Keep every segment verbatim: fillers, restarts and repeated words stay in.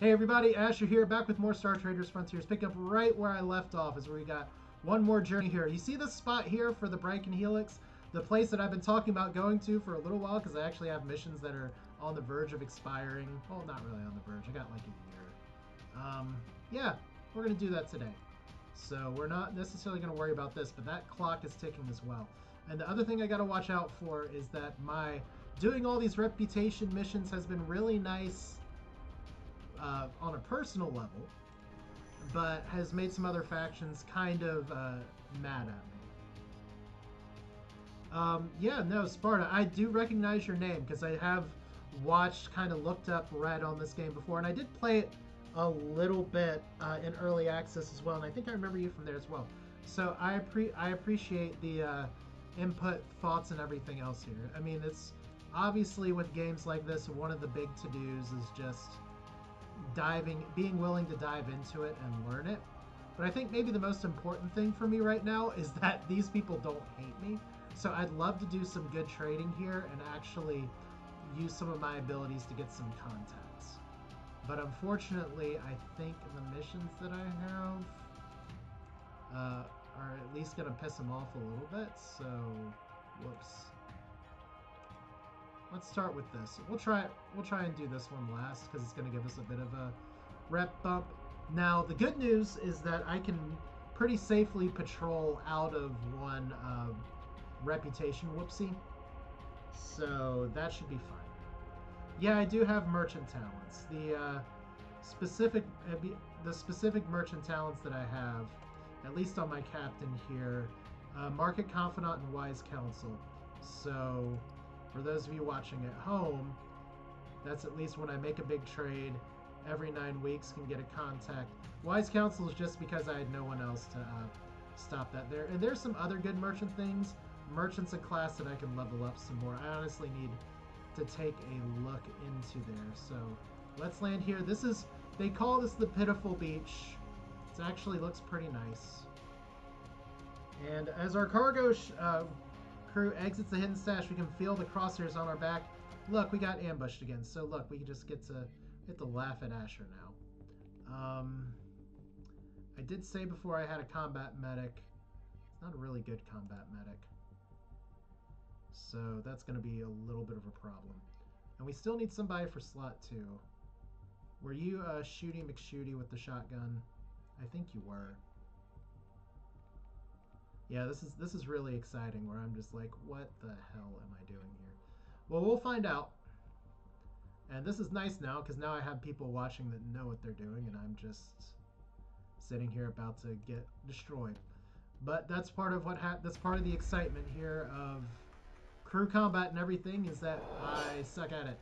Hey everybody, Asher here, back with more Star Traders Frontiers. Pick up right where I left off is where we got one more journey here. You see this spot here for the Bracken Helix? The place that I've been talking about going to for a little while because I actually have missions that are on the verge of expiring. Well, not really on the verge. I got like a year. Um, yeah, we're going to do that today. So we're not necessarily going to worry about this, but that clock is ticking as well. And the other thing I got to watch out for is that my doing all these reputation missions has been really nice Uh, on a personal level, but has made some other factions kind of uh, mad at me. Um, yeah, no, Sparta, I do recognize your name because I have watched, kind of looked up, read on this game before, and I did play it a little bit uh, in early access as well, and I think I remember you from there as well. So I, appre I appreciate the uh, input, thoughts, and everything else here. I mean, it's obviously with games like this, one of the big to-dos is just diving, being willing to dive into it and learn it. But I think maybe the most important thing for me right now is that these people don't hate me. So I'd love to do some good trading here and actually use some of my abilities to get some contacts. But unfortunately, I think the missions that I have uh, are at least going to piss them off a little bit. So, whoops. Let's start with this. We'll try We'll try and do this one last because it's going to give us a bit of a rep bump. Now, the good news is that I can pretty safely patrol out of one um, reputation whoopsie. So that should be fine. Yeah, I do have merchant talents. The, uh, specific, the specific merchant talents that I have, at least on my captain here, uh, Market Confidant and Wise Counsel. So for those of you watching at home, that's at least when I make a big trade, every nine weeks can get a contact. Wise Counsel is just because I had no one else to uh, stop that there. And there's some other good merchant things. Merchant's a class that I can level up some more. I honestly need to take a look into there. So let's land here. This is, they call this the Pitiful Beach. It actually looks pretty nice. And as our cargo sh uh, crew exits the hidden stash, we can feel the crosshairs on our back. Look, we got ambushed again. So look, we just get to get to laugh at Asher now. Um, I did say before I had a combat medic. It's not a really good combat medic. So that's going to be a little bit of a problem. And we still need somebody for slot two. Were you uh, shooting McShooty with the shotgun? I think you were. Yeah, this is this is really exciting where I'm just like, what the hell am I doing here? Well, we'll find out. And this is nice now because now I have people watching that know what they're doing and I'm just sitting here about to get destroyed. But that's part of what ha that's part of the excitement here of crew combat and everything is that I suck at it.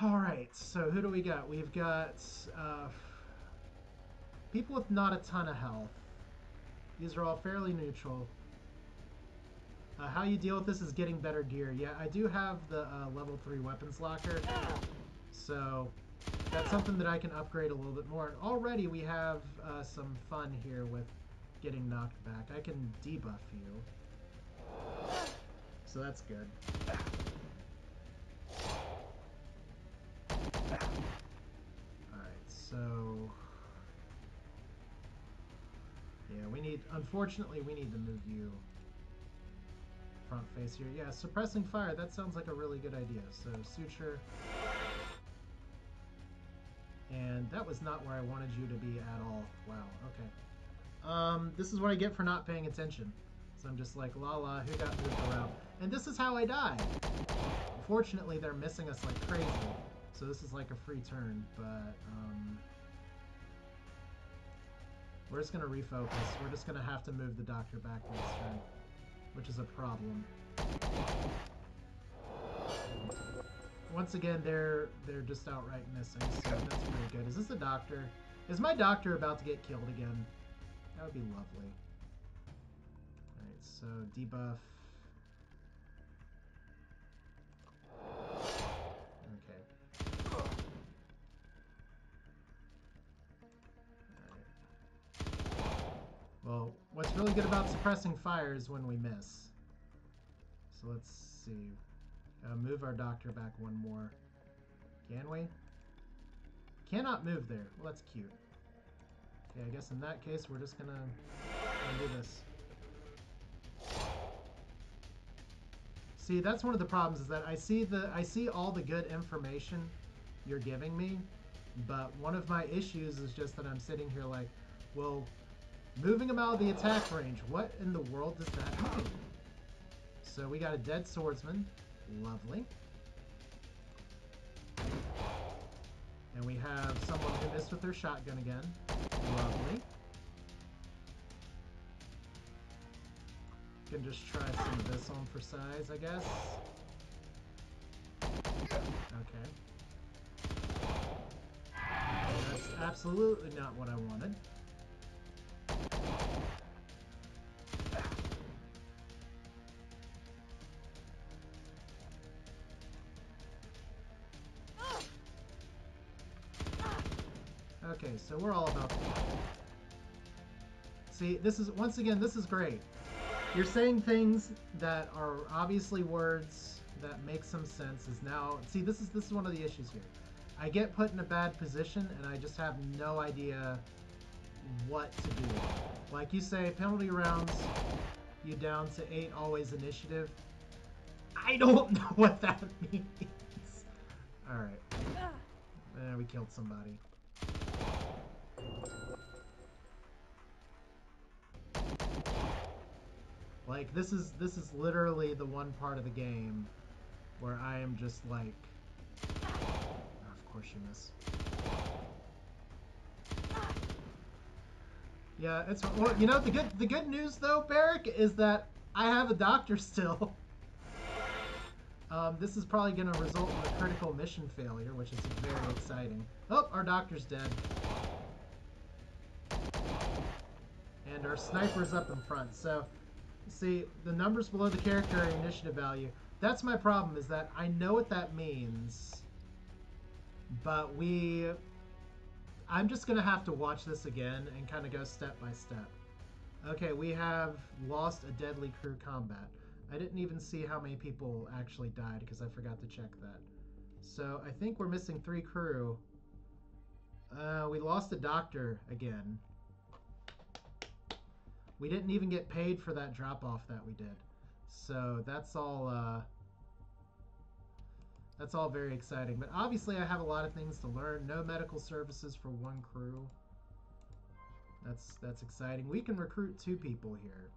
All right, so who do we got? We've got uh, people with not a ton of health. These are all fairly neutral. Uh, how you deal with this is getting better gear. Yeah, I do have the uh, level three weapons locker. So that's something that I can upgrade a little bit more. And already we have uh, some fun here with getting knocked back. I can debuff you. So that's good. Alright, so yeah, we need, unfortunately, we need to move you front face here. Yeah, suppressing fire, that sounds like a really good idea. So, suture. And that was not where I wanted you to be at all. Wow, okay. Um, this is what I get for not paying attention. So I'm just like, la la, who got moved around? And this is how I die. Unfortunately, they're missing us like crazy. So this is like a free turn, but um... we're just going to refocus. We're just going to have to move the doctor back this turn, which is a problem. Once again, they're they're just outright missing, so that's pretty good. Is this a doctor? Is my doctor about to get killed again? That would be lovely. Alright, so debuff. Well, what's really good about suppressing fire is when we miss. So let's see. Uh, move our doctor back one more. Can we? Cannot move there. Well, that's cute. Okay, I guess in that case, we're just gonna, gonna do this. See, that's one of the problems, is that I see the I see all the good information you're giving me, but one of my issues is just that I'm sitting here like, well, moving them out of the attack range. What in the world does that mean? So we got a dead swordsman. Lovely. And we have someone who missed with their shotgun again. Lovely. Can just try some of this on for size, I guess. Okay. That's absolutely not what I wanted. Okay, so we're all about to... See, this is, once again, this is great. You're saying things that are obviously words that make some sense is now... See, this is this is one of the issues here. I get put in a bad position, and I just have no idea what to do. Like you say, penalty rounds, you down to eight, always initiative. I don't know what that means. All right. Eh, we killed somebody. Like, this is this is literally the one part of the game where I am just like, oh, of course you miss. Yeah, it's, well, you know, the good the good news though, Barrick, is that I have a doctor still. Um, this is probably going to result in a critical mission failure, which is very exciting. Oh, our doctor's dead. And our sniper's up in front. So, see, the numbers below the character initiative value. That's my problem, is that I know what that means. But we... I'm just going to have to watch this again and kind of go step by step. Okay, we have lost a deadly crew combat. I didn't even see how many people actually died because I forgot to check that. So I think we're missing three crew. Uh, we lost a doctor again. We didn't even get paid for that drop-off that we did. So that's all, uh, that's all very exciting. But obviously I have a lot of things to learn. No medical services for one crew. That's, that's exciting. We can recruit two people here.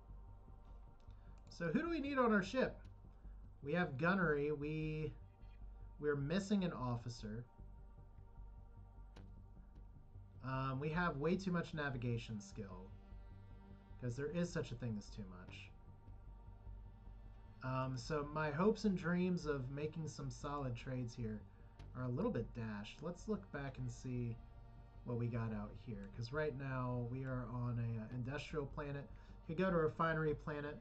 So who do we need on our ship? We have gunnery. We, we're missing an officer. Um, we have way too much navigation skill, because there is such a thing as too much. Um, so my hopes and dreams of making some solid trades here are a little bit dashed. Let's look back and see what we got out here, because right now we are on an industrial planet. You could go to a refinery planet.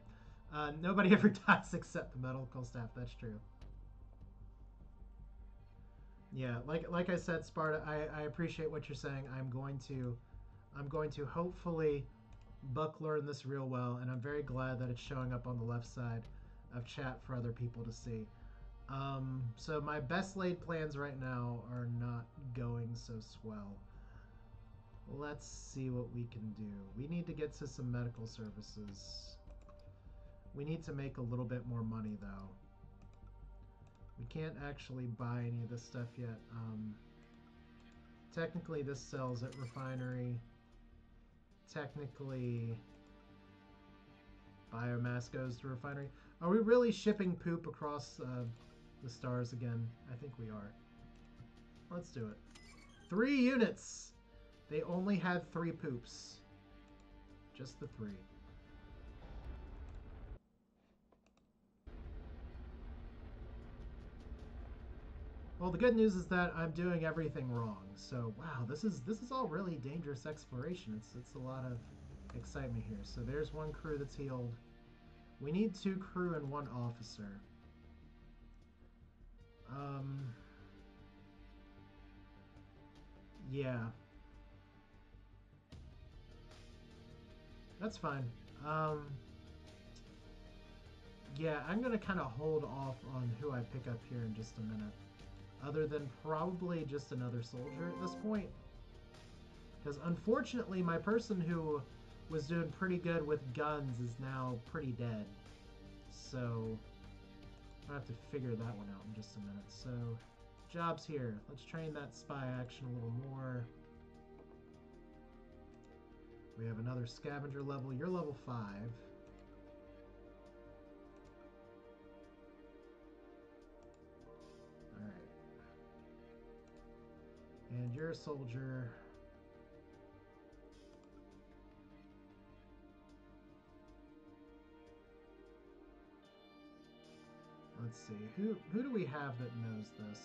Uh, nobody ever dies except the medical staff. That's true. Yeah, like like I said, Sparta, I, I appreciate what you're saying. I'm going to, I'm going to hopefully Buck learn this real well, and I'm very glad that it's showing up on the left side of chat for other people to see. Um, so my best laid plans right now are not going so swell. Let's see what we can do. We need to get to some medical services. We need to make a little bit more money, though. We can't actually buy any of this stuff yet. Um, technically, this sells at refinery. Technically, biomass goes to refinery. Are we really shipping poop across uh, the stars again? I think we are. Let's do it. Three units! They only had three poops. Just the three. Well, the good news is that I'm doing everything wrong. So, wow, this is this is all really dangerous exploration. It's it's a lot of excitement here. So there's one crew that's healed. We need two crew and one officer. Um. Yeah. That's fine. Um. Yeah, I'm gonna kind of hold off on who I pick up here in just a minute. other than probably just another soldier at this point. Because unfortunately, my person who was doing pretty good with guns is now pretty dead. So I'll have to figure that one out in just a minute. So jobs here. Let's train that spy action a little more. We have another scavenger level. You're level five. All right. And you're a soldier. Let's see. Who who do we have that knows this?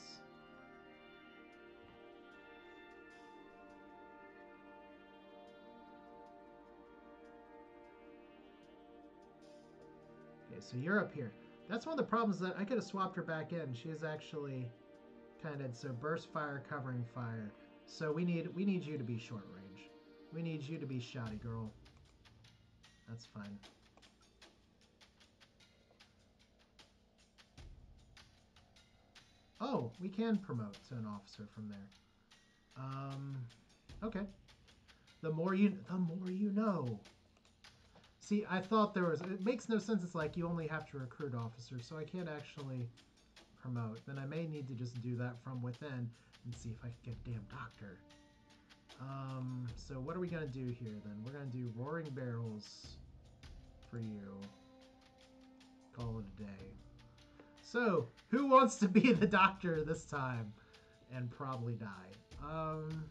Okay, so you're up here. That's one of the problems that I could have swapped her back in. She is actually kind of so burst fire, covering fire. So we need we need you to be short range. We need you to be shotty girl. That's fine. Oh, we can promote to an officer from there. Um, okay. The more you, the more you know. See, I thought there was... It makes no sense. It's like you only have to recruit officers, so I can't actually promote. Then I may need to just do that from within and see if I can get a damn doctor. Um, so what are we going to do here, then? We're going to do Roaring Barrels for you. Call it a day. So, who wants to be the doctor this time and probably die? Um,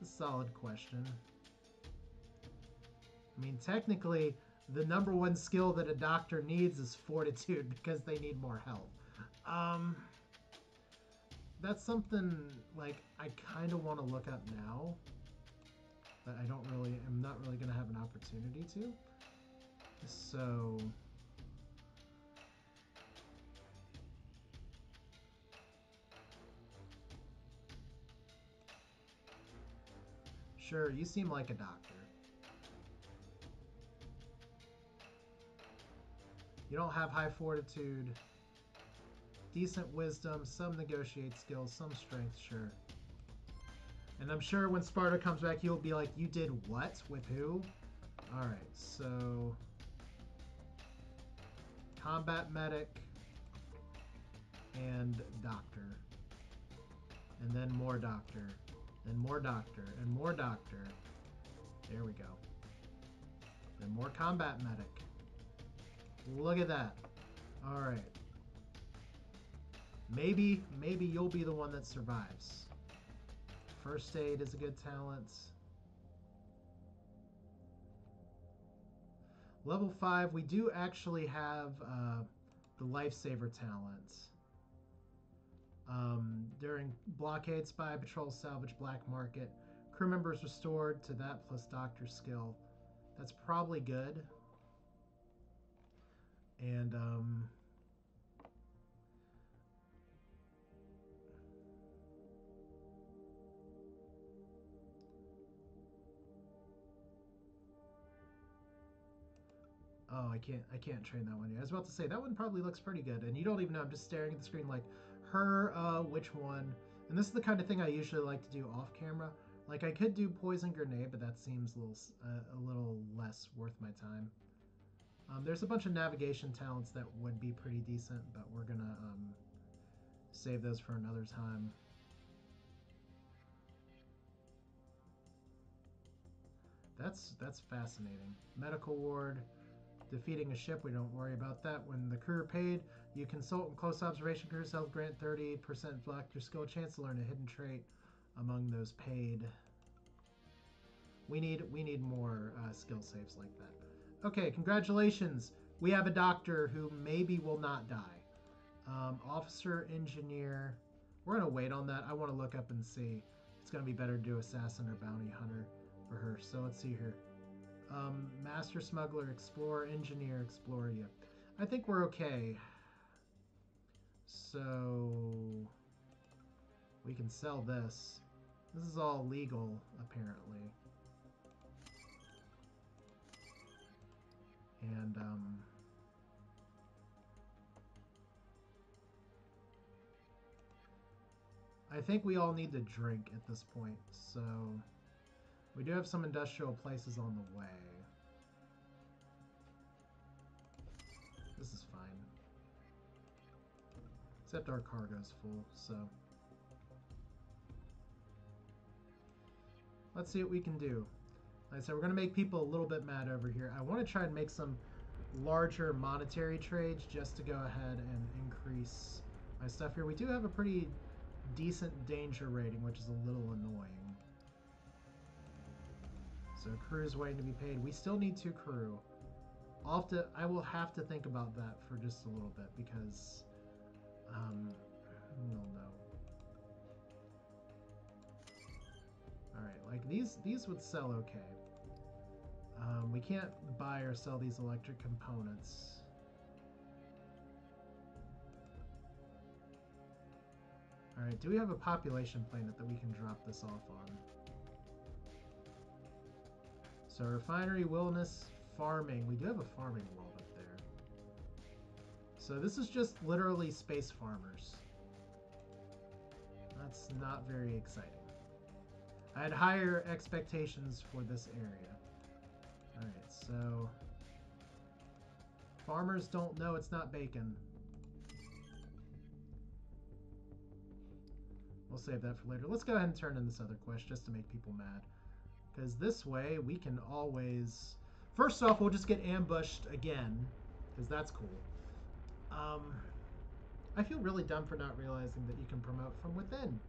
it's a solid question. I mean, technically, the number one skill that a doctor needs is fortitude because they need more health. Um, that's something, like, I kind of want to look up now, but I don't really, I'm not really going to have an opportunity to. So, sure, you seem like a doctor. You don't have high fortitude, decent wisdom, some negotiate skills, some strength, sure. And I'm sure when Sparta comes back, you'll be like, you did what? With who? Alright, so... combat medic and doctor, and then more doctor, and more doctor, and more doctor. There we go. And more combat medic. Look at that. All right. Maybe, maybe you'll be the one that survives. First aid is a good talent. Level five, we do actually have uh, the Lifesaver talent. Um, during blockade, spy, patrol, salvage, black market, crew members restored to that plus doctor skill. That's probably good. And um, oh, I can't I can't train that one yet. I was about to say, that one probably looks pretty good. And you don't even know. I'm just staring at the screen like, her, uh, which one? And this is the kind of thing I usually like to do off camera. Like, I could do Poison Grenade, but that seems a little, uh, a little less worth my time. Um, there's a bunch of navigation talents that would be pretty decent, but we're going to um, save those for another time. That's, that's fascinating. Medical ward. Defeating a ship, we don't worry about that. When the crew are paid, you consult and close observation crews, help grant thirty percent block your skill chance to learn a hidden trait among those paid. We need we need more uh, skill saves like that. Okay, congratulations. We have a doctor who maybe will not die. Um, officer, engineer. We're going to wait on that. I want to look up and see. It's going to be better to do assassin or bounty hunter for her. So let's see here. Um, master smuggler, explorer, engineer, explorer, yeah. I think we're okay. So we can sell this. This is all legal, apparently. And um I think we all need to drink at this point, so we do have some industrial places on the way. This is fine. Except our cargo's full, so. Let's see what we can do. Like I said, we're going to make people a little bit mad over here. I want to try and make some larger monetary trades just to go ahead and increase my stuff here. We do have a pretty decent danger rating, which is a little annoying. So crew's waiting to be paid. We still need two crew. I'll have to, I will have to think about that for just a little bit because um, I don't know. Alright, like these these would sell okay. Um, we can't buy or sell these electric components. Alright, do we have a population planet that we can drop this off on? So refinery, wilderness, farming. We do have a farming world up there. So this is just literally space farmers. That's not very exciting. I had higher expectations for this area. Alright, so farmers don't know it's not bacon. We'll save that for later. Let's go ahead and turn in this other quest just to make people mad. Because this way we can always... First off, we'll just get ambushed again. Because that's cool. Um, I feel really dumb for not realizing that you can promote from within.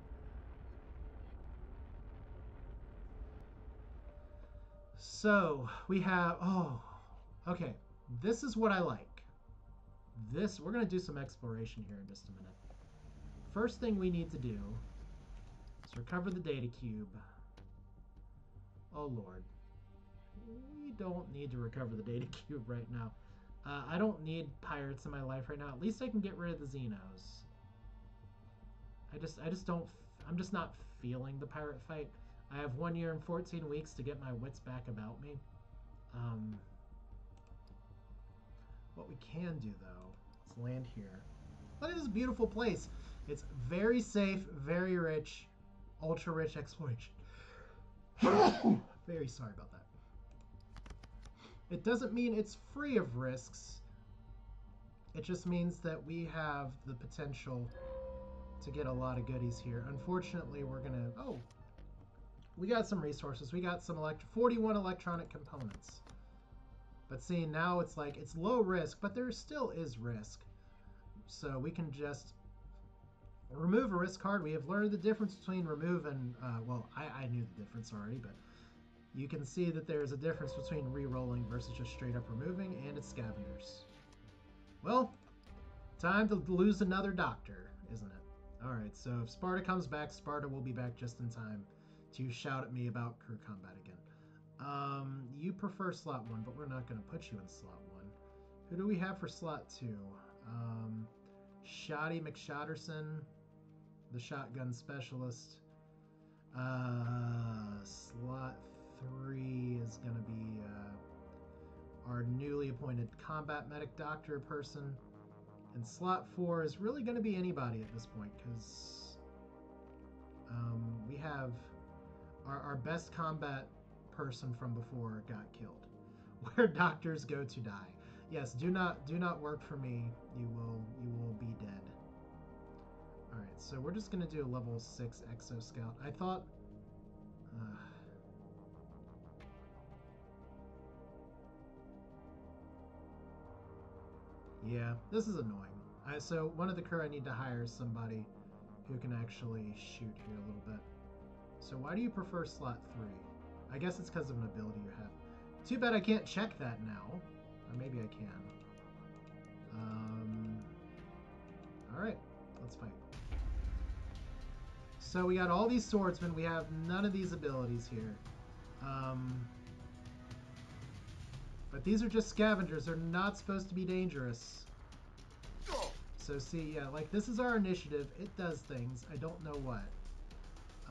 So, we have, oh, okay, this is what I like. This, we're going to do some exploration here in just a minute. First thing we need to do is recover the data cube. Oh, Lord. We don't need to recover the data cube right now. Uh, I don't need pirates in my life right now. At least I can get rid of the Xenos. I just, I just don't, I'm just not feeling the pirate fight. I have one year and fourteen weeks to get my wits back about me. Um, what we can do, though, is land here. Look at this beautiful place. It's very safe, very rich, ultra-rich exploration. Very sorry about that. It doesn't mean it's free of risks. It just means that we have the potential to get a lot of goodies here. Unfortunately, we're going to... Oh! We got some resources. We got some elect forty-one electronic components. But see, now it's like, it's low risk, but there still is risk. So we can just remove a risk card. We have learned the difference between remove and, uh, well, I, I knew the difference already, but you can see that there's a difference between re-rolling versus just straight up removing, and it's scavengers. Well, time to lose another doctor, isn't it? Alright, so if Sparta comes back, Sparta will be back just in time to shout at me about crew combat again. Um, you prefer slot one, but we're not going to put you in slot one. Who do we have for slot two? Um, Shoddy McShotterson, the shotgun specialist. Uh, slot three is going to be uh, our newly appointed combat medic doctor person. And slot four is really going to be anybody at this point, because um, we have... Our, our best combat person from before got killed. Where doctors go to die. Yes, do not do not work for me. You will you will be dead. Alright, so we're just gonna do a level six Exo Scout. I thought uh, yeah, this is annoying. I, so one of the crew I need to hire is somebody who can actually shoot here a little bit. So why do you prefer slot three? I guess it's because of an ability you have. Too bad I can't check that now. Or maybe I can. Um, Alright, let's fight. So we got all these swordsmen. We have none of these abilities here. Um, but these are just scavengers. They're not supposed to be dangerous. So see, yeah, like this is our initiative. It does things. I don't know what.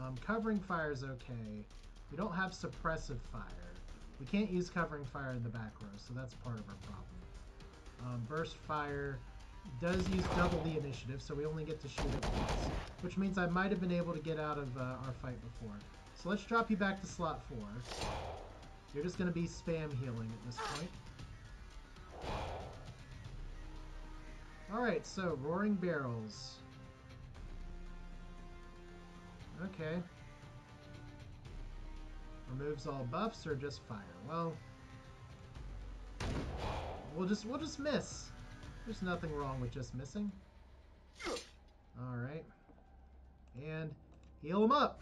Um, covering fire is okay. We don't have suppressive fire. We can't use covering fire in the back row, so that's part of our problem. Um, burst fire, does use double the initiative, so we only get to shoot it once, which means I might have been able to get out of uh, our fight before. So let's drop you back to slot four. You're just going to be spam healing at this point. Alright, so Roaring Barrels. Okay. Removes all buffs or just fire? Well, we'll just we'll just miss. There's nothing wrong with just missing. Alright. And heal him up!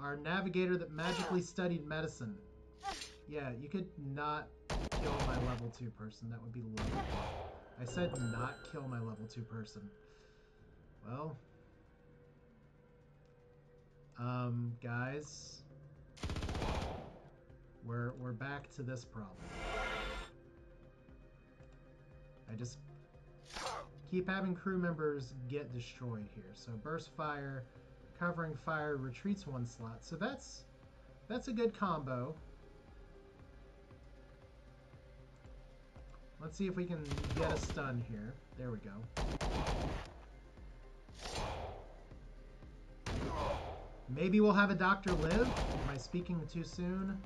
Our navigator that magically studied medicine. Yeah, you could not kill my level two person. That would be lovely. I said not kill my level two person. Well. Um, guys. We're, we're back to this problem. I just keep having crew members get destroyed here. So burst fire, covering fire, retreats one slot. So that's that's a good combo. Let's see if we can get a stun here. There we go. Maybe we'll have a doctor live. Am I speaking too soon?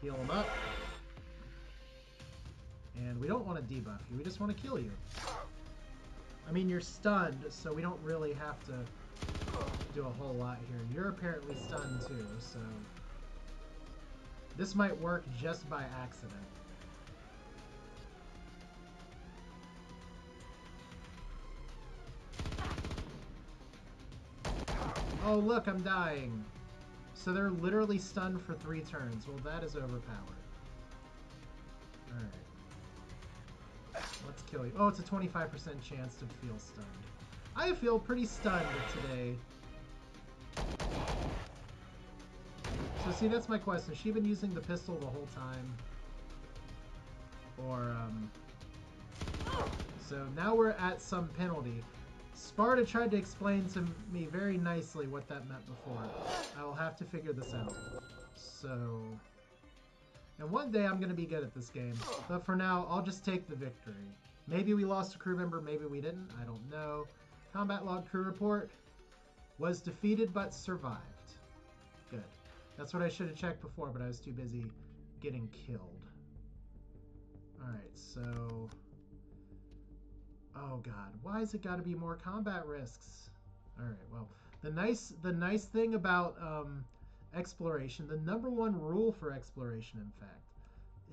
Heal him up. And we don't want to debuff you, we just want to kill you. I mean, you're stunned, so we don't really have to do a whole lot here. You're apparently stunned too, so... this might work just by accident. Oh look, I'm dying! So they're literally stunned for three turns. Well, that is overpowered. Alright. Let's kill you. Oh, it's a twenty-five percent chance to feel stunned. I feel pretty stunned today. So see, that's my question. Has she been using the pistol the whole time? Or, um... so now we're at some penalty. Sparta tried to explain to me very nicely what that meant before. I will have to figure this out. So... and one day I'm going to be good at this game, but for now, I'll just take the victory. Maybe we lost a crew member, maybe we didn't, I don't know. Combat log crew report. Was defeated but survived. Good. That's what I should have checked before, but I was too busy getting killed. Alright, so... oh god, why has it got to be more combat risks? Alright, well, the nice, the nice thing about... um, exploration, the number one rule for exploration, in fact,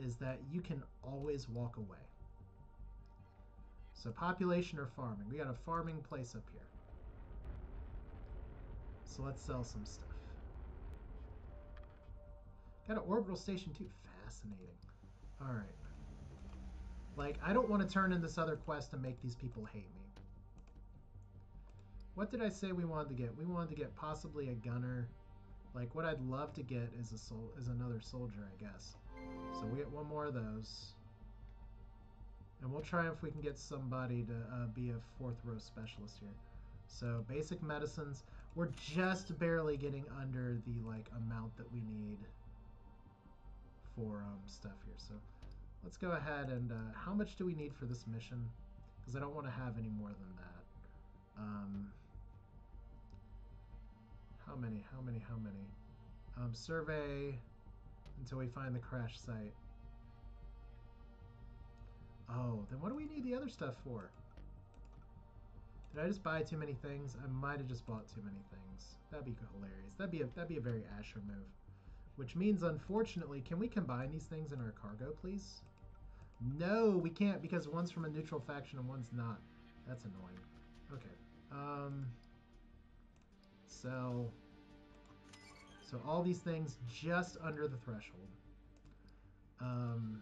is that you can always walk away. So population or farming. We got a farming place up here. So let's sell some stuff. Got an orbital station too. Fascinating. Alright. Like, I don't want to turn in this other quest and make these people hate me. What did I say we wanted to get? We wanted to get possibly a gunner... like, what I'd love to get is a sol is another soldier, I guess. So we get one more of those. And we'll try if we can get somebody to uh, be a fourth row specialist here. So, basic medicines. We're just barely getting under the, like, amount that we need for um, stuff here. So, let's go ahead and... Uh, how much do we need for this mission? Because I don't want to have any more than that. Um... How many, how many, how many? Um, survey until we find the crash site. Oh, then what do we need the other stuff for? Did I just buy too many things? I might have just bought too many things. That'd be hilarious. That'd be a, that'd be a very Asher move. Which means, unfortunately, can we combine these things in our cargo, please? No, we can't because one's from a neutral faction and one's not. That's annoying. Okay. Um... So, so all these things just under the threshold. Um,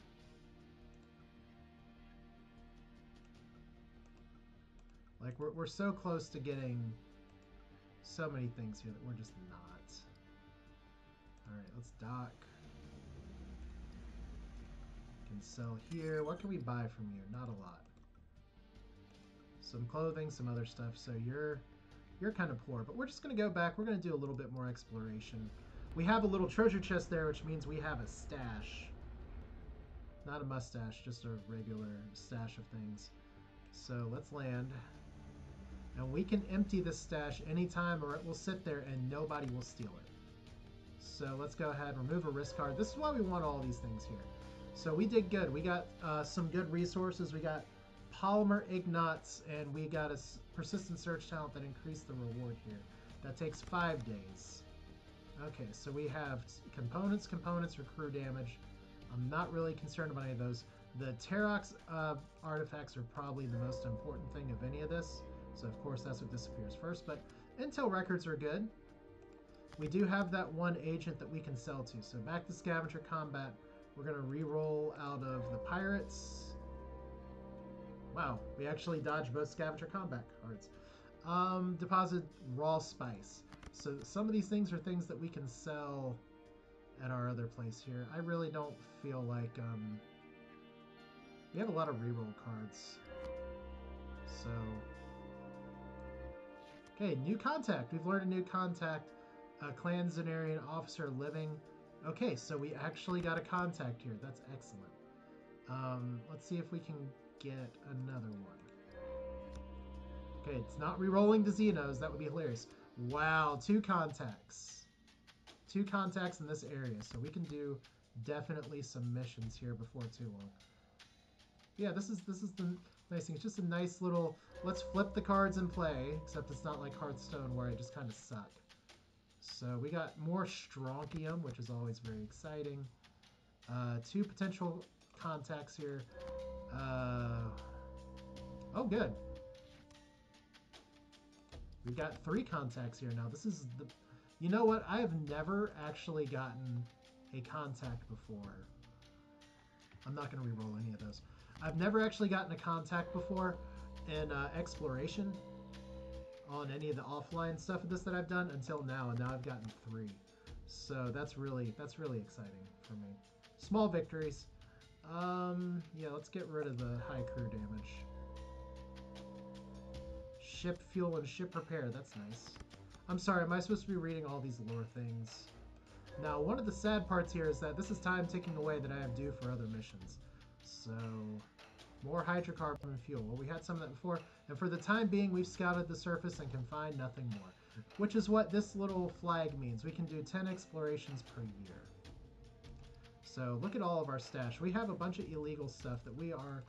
like, we're, we're so close to getting so many things here that we're just not. Alright, let's dock. We can sell here. What can we buy from you? Not a lot. Some clothing, some other stuff. So you're... you're kind of poor, but we're just going to go back. We're going to do a little bit more exploration. We have a little treasure chest there, which means we have a stash. Not a mustache, just a regular stash of things. So let's land. And we can empty this stash anytime, or it will sit there and nobody will steal it. So let's go ahead and remove a risk card. This is why we want all these things here. So we did good. We got uh, some good resources. We got polymer ignots, and we got a persistent search talent that increased the reward here. That takes five days. Okay, so we have components, components, or crew damage. I'm not really concerned about any of those. The Terox uh, artifacts are probably the most important thing of any of this. So of course that's what disappears first, but intel records are good. We do have that one agent that we can sell to. So back to scavenger combat. We're gonna re-roll out of the pirates. Wow, we actually dodged both scavenger combat cards. Um, deposit raw spice. So some of these things are things that we can sell at our other place here. I really don't feel like, um, we have a lot of re-roll cards. So, okay, new contact. We've learned a new contact. A Clan Zenarian officer living. Okay, so we actually got a contact here. That's excellent. Um, let's see if we can get another one. Okay, it's not re-rolling to Xenos. That would be hilarious. Wow, two contacts. Two contacts in this area. So we can do definitely some missions here before too long. Yeah, this is this is the nice thing. It's just a nice little, let's flip the cards and play. Except it's not like Hearthstone where I just kind of suck. So we got more strontium, which is always very exciting. Uh, two potential contacts here. Uh, oh, good. We've got three contacts here now. This is the... You know what? I have never actually gotten a contact before. I'm not going to re-roll any of those. I've never actually gotten a contact before in uh, exploration. On any of the offline stuff of this that I've done until now, and now I've gotten three. So that's really that's really exciting for me. Small victories. Um, yeah, let's get rid of the high crew damage. Ship fuel and ship repair, that's nice. I'm sorry, am I supposed to be reading all these lore things? Now, one of the sad parts here is that this is time ticking away that I have due for other missions. So... more hydrocarbon fuel. Well, we had some of that before, and for the time being, we've scouted the surface and can find nothing more, which is what this little flag means. We can do ten explorations per year. So look at all of our stash. We have a bunch of illegal stuff that we are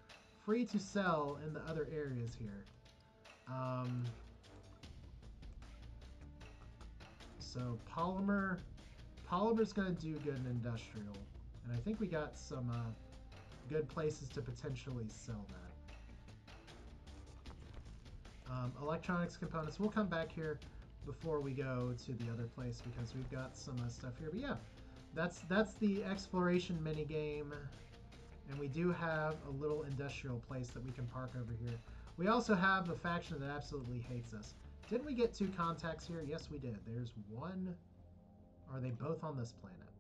free to sell in the other areas here. Um, so polymer, polymer's going to do good in industrial, and I think we got some... Uh, good places to potentially sell that. Um, electronics components. We'll come back here before we go to the other place because we've got some uh, stuff here. But yeah, that's that's the exploration mini game, and we do have a little industrial place that we can park over here. We also have a faction that absolutely hates us. Didn't we get two contacts here? Yes, we did. There's one. Are they both on this planet?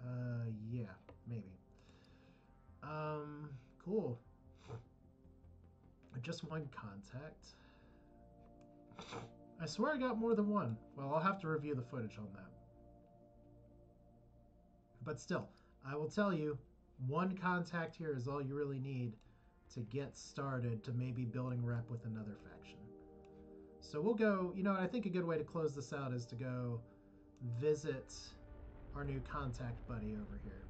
Uh, yeah. Maybe. Um, cool. Just one contact. I swear I got more than one. Well, I'll have to review the footage on that. But still, I will tell you, one contact here is all you really need to get started to maybe building rep with another faction. So we'll go, you know, I think a good way to close this out is to go visit our new contact buddy over here.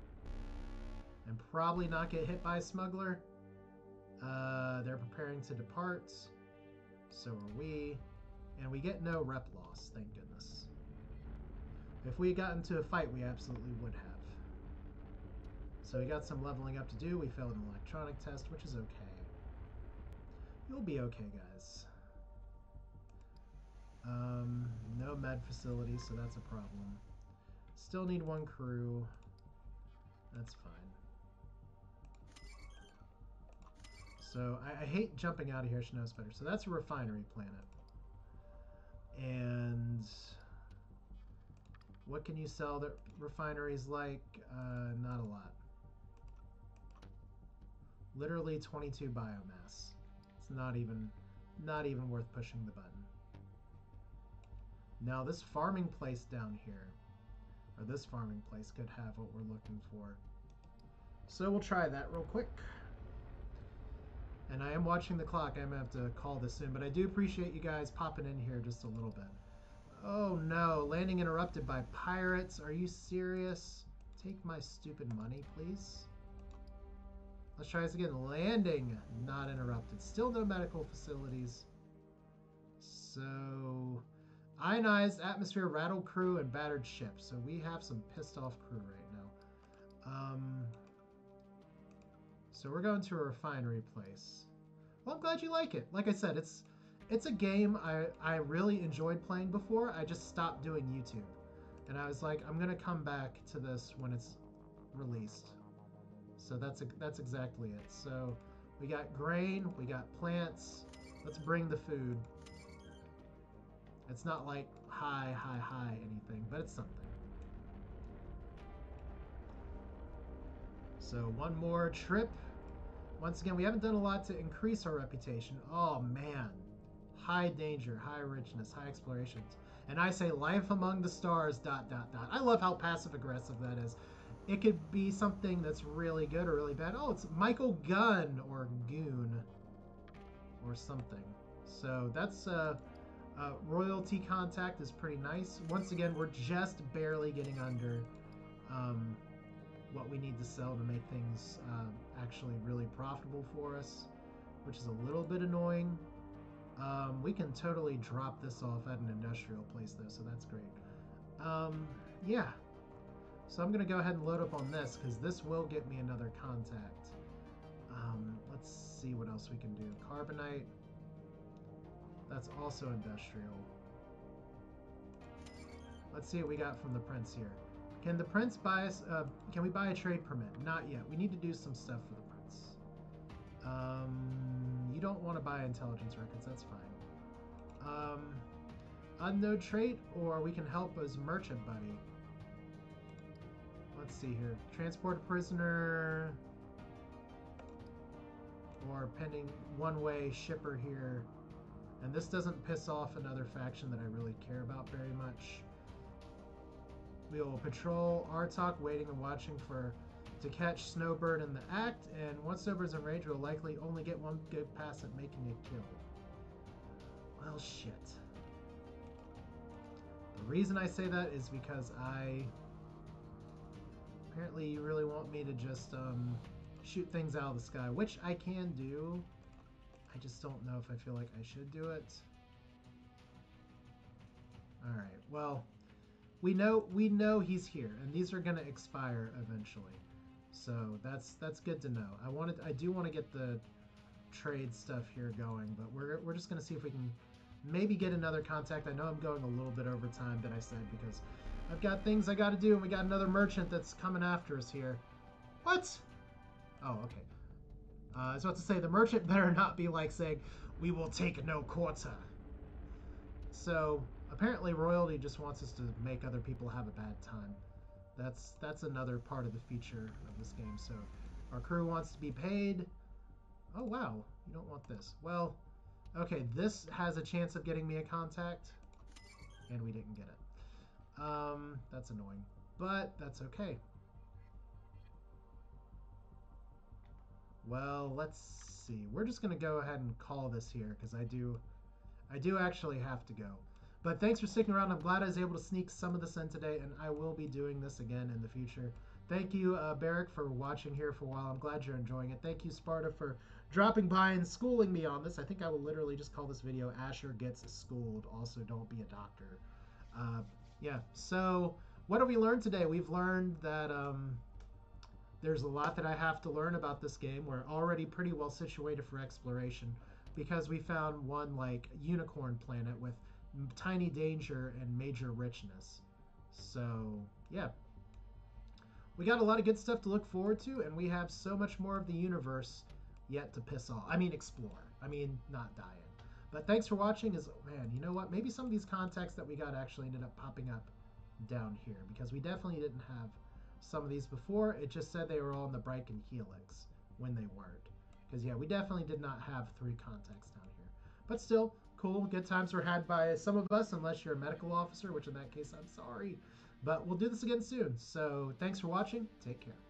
And probably not get hit by a smuggler. Uh, they're preparing to depart. So are we. And we get no rep loss, thank goodness. If we got into a fight, we absolutely would have. So we got some leveling up to do. We failed an electronic test, which is okay. You'll be okay, guys. Um, no med facility, so that's a problem. Still need one crew. That's fine. So, I, I hate jumping out of here. She knows better. So, that's a refinery planet. And what can you sell that refineries like? Uh, not a lot. Literally twenty-two biomass. It's not even, not even worth pushing the button. Now, this farming place down here, or this farming place, could have what we're looking for. So we'll try that real quick. and I am watching the clock. I'm going to have to call this in, but I do appreciate you guys popping in here just a little bit. Oh no, landing interrupted by pirates. Are you serious? Take my stupid money, please. Let's try this again. Landing not interrupted. Still no medical facilities. So, ionized atmosphere rattled crew and battered ship. So we have some pissed off crew right now. Um, so we're going to a refinery place. Well, I'm glad you like it. Like I said, it's it's a game I, I really enjoyed playing before. I just stopped doing YouTube. And I was like, I'm going to come back to this when it's released. So that's a, that's exactly it. So we got grain, we got plants. Let's bring the food. It's not like high, high, high anything, but it's something. So one more trip. Once again, we haven't done a lot to increase our reputation. Oh man, high danger, high richness, high explorations. And I say life among the stars, dot, dot, dot. I love how passive aggressive that is. It could be something that's really good or really bad. Oh, it's Michael Gunn or Goon or something. So that's uh, uh, royalty contact is pretty nice. Once again, we're just barely getting under um, what we need to sell to make things uh, actually really profitable for us, which is a little bit annoying. Um, we can totally drop this off at an industrial place though, so that's great. Um, yeah. So I'm going to go ahead and load up on this because this will get me another contact. Um, let's see what else we can do. Carbonite. That's also industrial. Let's see what we got from the prince here. Can the prince buy us... Uh, can we buy a trade permit? Not yet. We need to do some stuff for the prince. Um, you don't want to buy intelligence records. That's fine. Um, unknown trait, or we can help as merchant buddy. Let's see here. Transport a prisoner or pending one-way shipper here. And this doesn't piss off another faction that I really care about very much. We will patrol Artok, waiting and watching for to catch Snowbird in the act. And once Snowbird's in range, we'll likely only get one good pass at making a kill. Well, shit. The reason I say that is because I... Apparently you really want me to just um, shoot things out of the sky, which I can do. I just don't know if I feel like I should do it. Alright, well, we know we know he's here, and these are going to expire eventually. So that's that's good to know. I wanted, I do want to get the trade stuff here going, but we're, we're just going to see if we can maybe get another contact. I know I'm going a little bit over time that I said because... I've got things I gotta do, and we got another merchant that's coming after us here. What? Oh, okay. Uh, I was about to say, the merchant better not be like saying, we will take no quarter. So, apparently royalty just wants us to make other people have a bad time. That's, that's another part of the feature of this game. So, our crew wants to be paid. Oh, wow. You don't want this. Well, okay, this has a chance of getting me a contact, and we didn't get it. Um, that's annoying, but that's okay. Well, let's see. We're just going to go ahead and call this here because I do, I do actually have to go. But thanks for sticking around. I'm glad I was able to sneak some of this in today, and I will be doing this again in the future. Thank you, uh, Barrick, for watching here for a while. I'm glad you're enjoying it. Thank you, Sparta, for dropping by and schooling me on this. I think I will literally just call this video Asher Gets Schooled. Also, don't be a doctor. Uh, Yeah, so what have we learned today? We've learned that um, there's a lot that I have to learn about this game. We're already pretty well situated for exploration because we found one, like, unicorn planet with tiny danger and major richness. So, yeah. We got a lot of good stuff to look forward to, and we have so much more of the universe yet to piss off. I mean, explore. I mean, not die in. But thanks for watching. Is man, you know what? Maybe some of these contacts that we got actually ended up popping up down here because we definitely didn't have some of these before. It just said they were all in the Bracken Helix when they weren't. Because, yeah, we definitely did not have three contacts down here. But still, cool. Good times were had by some of us, unless you're a medical officer, which in that case, I'm sorry. But we'll do this again soon. So thanks for watching. Take care.